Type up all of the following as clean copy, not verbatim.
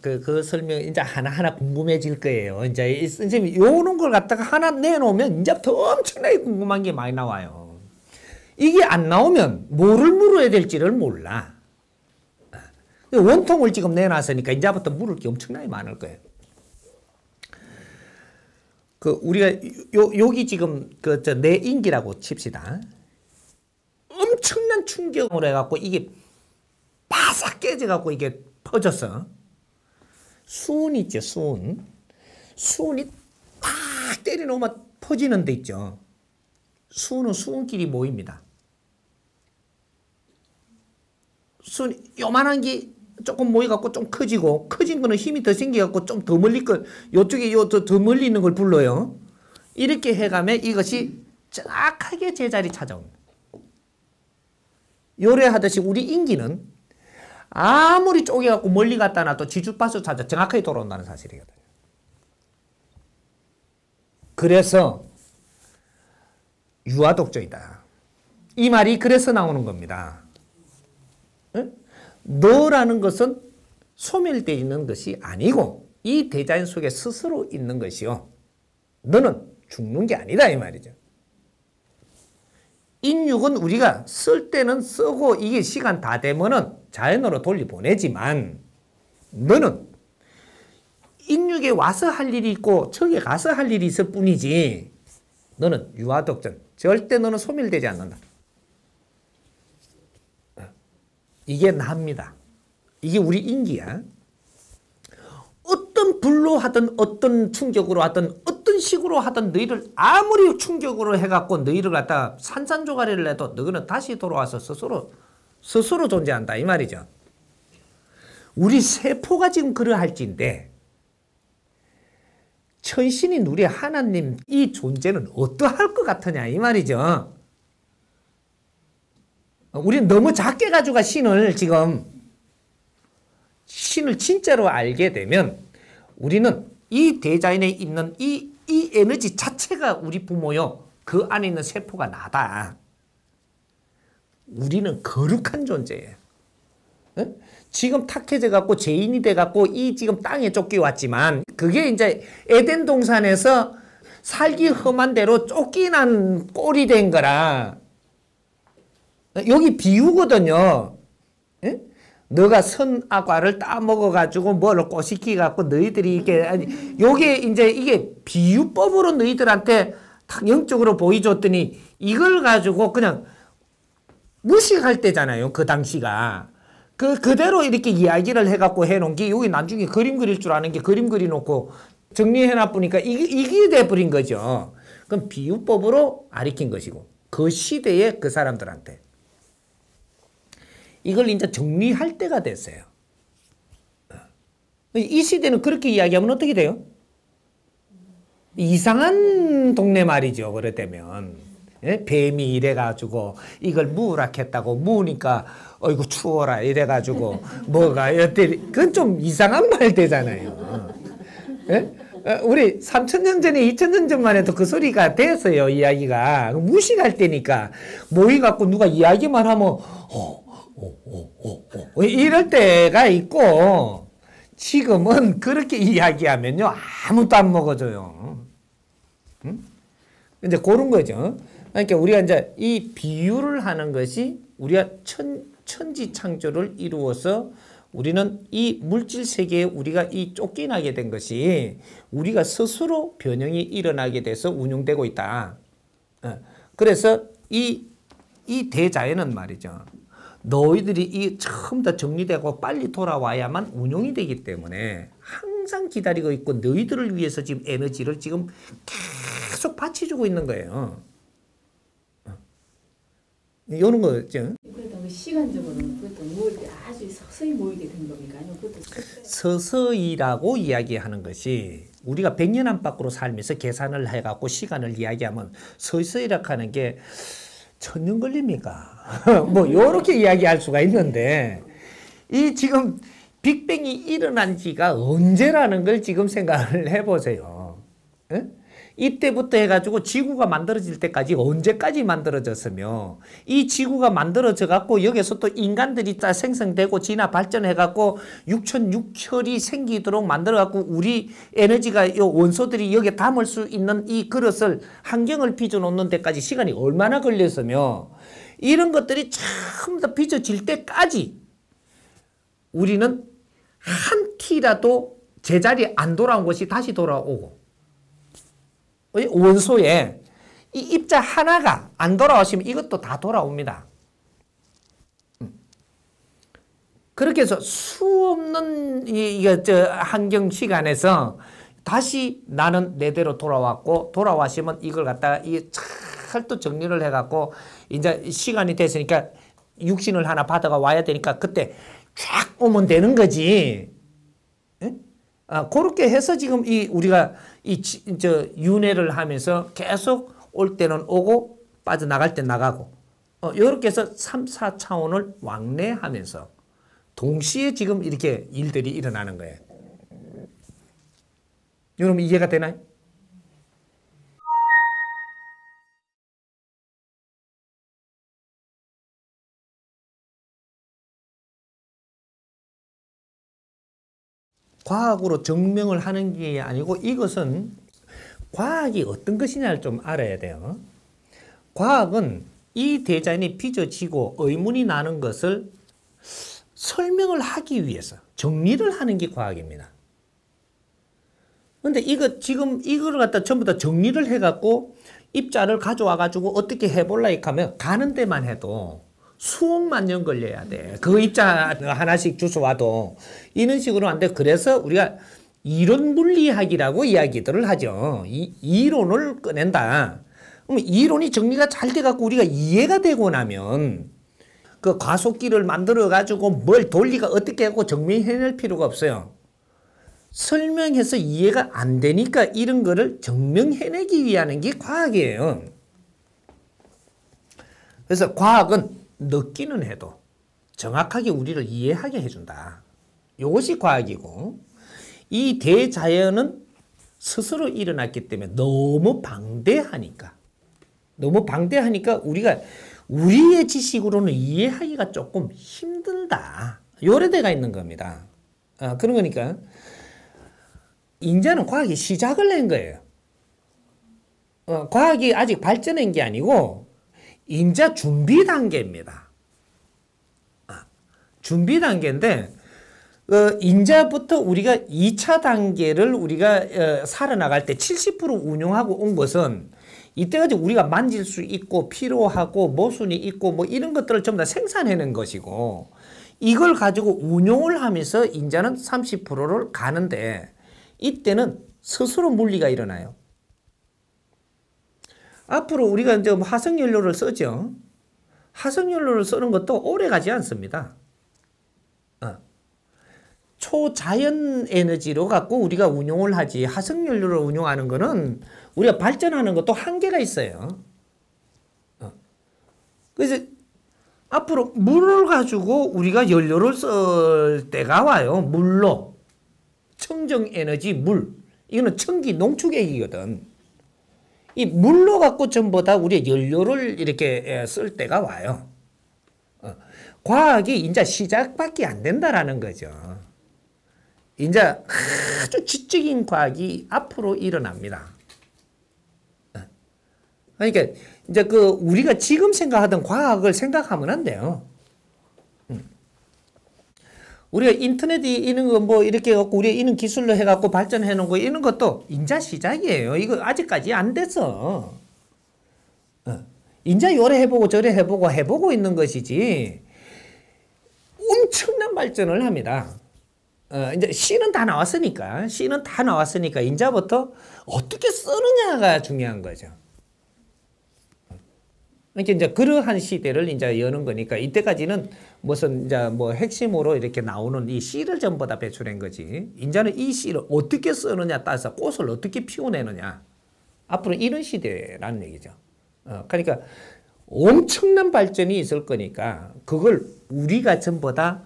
그 설명 이제 하나하나 궁금해질 거예요. 이제 선생님이 요런 걸 갖다가 하나 내놓으면 이제 더 엄청나게 궁금한 게 많이 나와요. 이게 안 나오면 뭐를 물어야 될지를 몰라. 원통을 지금 내놨으니까 이제부터 물을 게 엄청나게 많을 거예요. 그 우리가 여기 지금 그 내인기라고 칩시다. 엄청난 충격을 해갖고 이게 바삭 깨져갖고 이게 퍼졌어. 수은 있죠, 수은. 수은이 딱 때려놓으면 퍼지는 데 있죠. 수은은 수은끼리 모입니다. 수은이 요만한 게 조금 모여갖고 좀 커지고, 커진 거는 힘이 더 생겨갖고 좀 더 멀리 걸, 요쪽에 요 더 멀리 있는 걸 불러요. 이렇게 해가면 이것이 정확하게 제자리 찾아옵니다. 요래하듯이 우리 인기는 아무리 쪼개갖고 멀리 갖다 놔도 지주파수 찾아 정확하게 돌아온다는 사실이거든요. 그래서 유아독조이다. 이 말이 그래서 나오는 겁니다. 응? 너라는 것은 소멸되어 있는 것이 아니고 이 대자연 속에 스스로 있는 것이요. 너는 죽는 게 아니다 이 말이죠. 인육은 우리가 쓸 때는 쓰고 이게 시간 다 되면은 자연으로 돌려보내지만 너는 인육에 와서 할 일이 있고 저기에 가서 할 일이 있을 뿐이지 너는 유아독존, 절대 너는 소멸되지 않는다. 이게 납니다. 이게 우리 인기야. 어떤 불로 하든 어떤 충격으로 하든 어떤 식으로 하든 너희를 아무리 충격으로 해갖고 너희를 갖다가 산산조가리를 해도 너희는 다시 돌아와서 스스로 존재한다 이 말이죠. 우리 세포가 지금 그러할진데 천신인 우리 하나님 이 존재는 어떠할 것 같으냐 이 말이죠. 우리는 너무 작게 가져가 신을 지금 신을 진짜로 알게 되면 우리는 이 대자연에 있는 이 에너지 자체가 우리 부모요. 그 안에 있는 세포가 나다. 우리는 거룩한 존재예요. 응? 지금 탁해져갖고 죄인이 돼갖고 이 지금 땅에 쫓겨왔지만 그게 이제 에덴 동산에서 살기 험한 대로 쫓기는 꼴이 된 거라. 여기 비유거든요. 응? 너가 선악과를 따먹어가지고 뭐를 꼬시키갖고 너희들이 이게, 아니, 요게 이제 이게 비유법으로 너희들한테 딱 영적으로 보여줬더니 이걸 가지고 그냥 무식할 때잖아요. 그 당시가. 그대로 이렇게 이야기를 해갖고 해놓은 게 여기 나중에 그림 그릴 줄 아는 게 그림 그려놓고 정리해놨으니까 이게 돼버린 거죠. 그럼 비유법으로 가르친 것이고. 그 시대에 그 사람들한테. 이걸 이제 정리할 때가 됐어요. 이 시대는 그렇게 이야기하면 어떻게 돼요? 이상한 동네 말이죠. 그랬다면 예? 뱀이 이래가지고 이걸 무락했다고 무니까 어이구 추워라 이래가지고 뭐가 그건 좀 이상한 말 되잖아요. 예? 우리 3000년 전에 2000년 전만 해도 그 소리가 됐어요. 이야기가 무식할 때니까 모이갖고 누가 이야기만 하면 이럴 때가 있고 지금은 그렇게 이야기하면요 아무도 안 먹어줘요. 응? 이제 그런 거죠. 그러니까 우리가 이제 이 비유를 하는 것이 우리가 천지 창조를 이루어서 우리는 이 물질 세계에 우리가 이 쫓겨나게 된 것이 우리가 스스로 변형이 일어나게 돼서 운용되고 있다. 그래서 이 대자연은 말이죠. 너희들이 이 처음부터 정리되고 빨리 돌아와야만 운용이 되기 때문에 항상 기다리고 있고 너희들을 위해서 지금 에너지를 지금 계속 받쳐주고 있는 거예요. 이런 거죠. 그렇다고 시간적으로는 그것도 모일 때 아주 서서히 모이게 된 겁니까? 아니면 그것도 서서히라고 이야기하는 것이 우리가 100년 안팎으로 살면서 계산을 해갖고 시간을 이야기하면 서서히라고 하는 게 1000년 걸립니까? 뭐 요렇게 이야기할 수가 있는데 이 지금 빅뱅이 일어난 지가 언제라는 걸 지금 생각을 해보세요. 에? 이때부터 해가지고 지구가 만들어질 때까지 언제까지 만들어졌으며, 이 지구가 만들어져갖고 여기서 또 인간들이 다 생성되고 진화 발전해갖고 육천육혈이 생기도록 만들어갖고 우리 에너지가 요 원소들이 여기에 담을 수 있는 이 그릇을 환경을 빚어놓는 데까지 시간이 얼마나 걸렸으며, 이런 것들이 참 다 빚어질 때까지 우리는 한 티라도 제자리에 안 돌아온 것이 다시 돌아오고, 원소에 이 입자 하나가 안 돌아오시면 이것도 다 돌아옵니다. 그렇게 해서 수 없는 환경 시간에서 다시 나는 내대로 돌아왔고, 돌아왔으면 이걸 갖다가 잘 또 정리를 해갖고 이제 시간이 됐으니까 육신을 하나 받아가 와야 되니까 그때 쫙 오면 되는 거지. 아, 그렇게 해서 지금 우리가 윤회를 하면서 계속 올 때는 오고 빠져나갈 때 나가고, 이렇게 해서 3, 4차원을 왕래하면서 동시에 지금 이렇게 일들이 일어나는 거예요. 여러분 이해가 되나요? 과학으로 증명을 하는 게 아니고, 이것은 과학이 어떤 것이냐를 좀 알아야 돼요. 과학은 이 대자연이 빚어지고 의문이 나는 것을 설명을 하기 위해서 정리를 하는 게 과학입니다. 그런데 이거 지금 이걸 갖다 전부 다 정리를 해갖고 입자를 가져와가지고 어떻게 해볼라 하면 가는 데만 해도 수억만 년 걸려야 돼. 그 입자 하나씩 주워와도 이런 식으로 안 돼. 그래서 우리가 이론 물리학이라고 이야기들을 하죠. 이론을 꺼낸다. 그럼 이론이 정리가 잘 돼갖고 우리가 이해가 되고 나면 그 과속기를 만들어가지고 뭘 논리가 어떻게 하고 증명해낼 필요가 없어요. 설명해서 이해가 안 되니까 이런 거를 증명해내기 위한 게 과학이에요. 그래서 과학은 늦기는 해도 정확하게 우리를 이해하게 해준다. 이것이 과학이고, 이 대자연은 스스로 일어났기 때문에 너무 방대하니까 우리가 우리의 지식으로는 이해하기가 조금 힘든다. 요래대가 있는 겁니다. 아, 그런 거니까 이제는 과학이 시작을 낸 거예요. 과학이 아직 발전한 게 아니고 인자 준비 단계입니다. 준비 단계인데, 인자부터 우리가 2차 단계를 우리가 살아나갈 때 70% 운용하고 온 것은 이때까지 우리가 만질 수 있고 필요하고 모순이 있고 뭐 이런 것들을 전부 다 생산해낸 것이고, 이걸 가지고 운용을 하면서 인자는 30%를 가는데, 이때는 스스로 물리가 일어나요. 앞으로 우리가 이제 화석연료를 쓰죠. 화석연료를 쓰는 것도 오래 가지 않습니다. 초자연 에너지로 갖고 우리가 운용을 하지, 화석연료를 운용하는 거는 우리가 발전하는 것도 한계가 있어요. 그래서 앞으로 물을 가지고 우리가 연료를 쓸 때가 와요. 물로. 청정에너지 물. 이거는 청기 농축액이거든. 이 물로 갖고 전부 다 우리의 연료를 이렇게 쓸 때가 와요. 과학이 이제 시작밖에 안 된다라는 거죠. 이제 아주 지적인 과학이 앞으로 일어납니다. 그러니까 이제 그 우리가 지금 생각하던 과학을 생각하면 안 돼요. 우리가 인터넷이 이런 거 뭐 이렇게 해갖고 우리 이런 기술로 해갖고 발전해 놓은 거 이런 것도 인자 시작이에요. 이거 아직까지 안 됐어. 인자 요래 해보고 저래 해보고 있는 것이지 엄청난 발전을 합니다. 이제 C는 다 나왔으니까 인자부터 어떻게 쓰느냐가 중요한 거죠. 그러니까 이제 그러한 시대를 이제 여는 거니까, 이때까지는 무슨 이제 뭐 핵심으로 이렇게 나오는 이 씨를 전부 다 배출한 거지, 이제는 이 씨를 어떻게 쓰느냐 따라서 꽃을 어떻게 피워내느냐, 앞으로 이런 시대라는 얘기죠. 그러니까 엄청난 발전이 있을 거니까 그걸 우리가 전부 다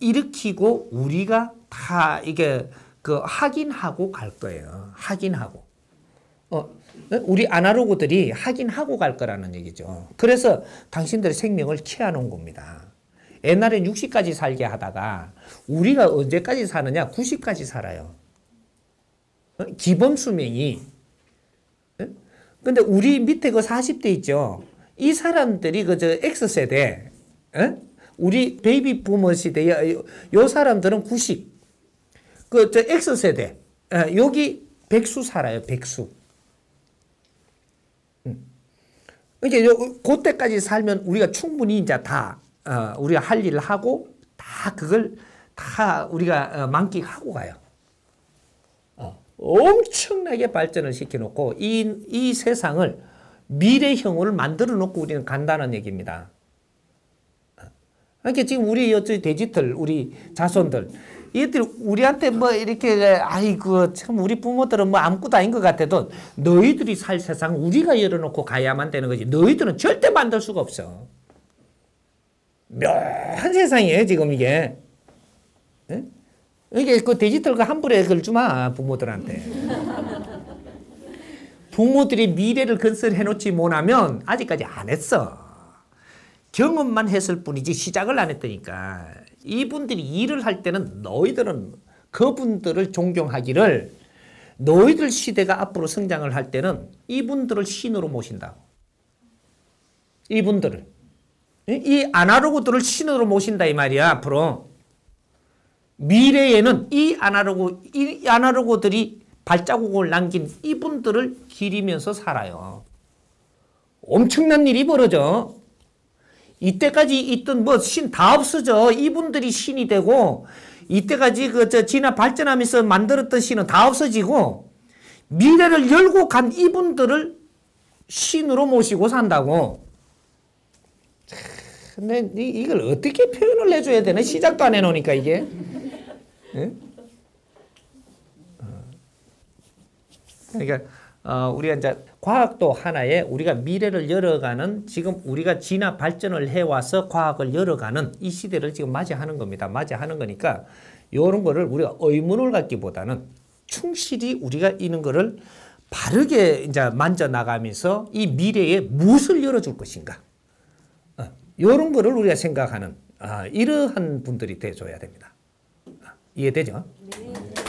일으키고 우리가 다 이게 그 확인하고 갈 거예요. 우리 아날로그들이 하긴 하고 갈 거라는 얘기죠. 그래서 당신들의 생명을 키워놓은 겁니다. 옛날엔 60까지 살게 하다가 우리가 언제까지 사느냐? 90까지 살아요. 기본 수명이. 근데 우리 밑에 그 40대 있죠? 이 사람들이 그 저 X세대, 우리 베이비 부머 시대, 요 사람들은 90. 그 저 X세대, 여기 백수 살아요, 백수. 이제 그때까지 살면 우리가 충분히 이제 다 우리가 할 일을 하고 다 그걸 다 우리가 만끽하고 가요. 엄청나게 발전을 시켜놓고 이 세상을 미래형으로 만들어 놓고 우리는 간다는 얘기입니다. 그러니까 지금 우리 디지털 우리 자손들 얘들 우리한테 뭐 이렇게 아이고 참 우리 부모들은 뭐 아무것도 아닌 것 같아도 너희들이 살 세상 우리가 열어놓고 가야만 되는 거지. 너희들은 절대 만들 수가 없어. 묘한 세상이에요, 지금 이게. 네? 이게 그 디지털과 함부로 걸지 마, 부모들한테. 부모들이 미래를 건설해놓지 못하면 아직까지 안 했어. 경험만 했을 뿐이지 시작을 안 했다니까. 이분들이 일을 할 때는 너희들은 그분들을 존경하기를 너희들 시대가 앞으로 성장을 할 때는 이분들을 신으로 모신다고. 이분들을. 이 아날로그들을 신으로 모신다 이 말이야, 앞으로. 미래에는 이 아날로그들이 발자국을 남긴 이분들을 기리면서 살아요. 엄청난 일이 벌어져. 이때까지 있던 뭐 신 다 없어져. 이분들이 신이 되고 이때까지 지나 발전하면서 만들었던 신은 다 없어지고 미래를 열고 간 이분들을 신으로 모시고 산다고. 근데 이걸 어떻게 표현을 해줘야 되나? 시작도 안 해놓으니까 이게. 네? 그러니까 우리가 이제 과학도 하나의 우리가 미래를 열어가는 지금 우리가 진화 발전을 해와서 과학을 열어가는 이 시대를 지금 맞이하는 겁니다. 맞이하는 거니까 이런 거를 우리가 의문을 갖기보다는 충실히 우리가 있는 거를 바르게 이제 만져나가면서 이 미래에 무엇을 열어줄 것인가. 이런 거를 우리가 생각하는 이러한 분들이 돼줘야 됩니다. 이해되죠? 네.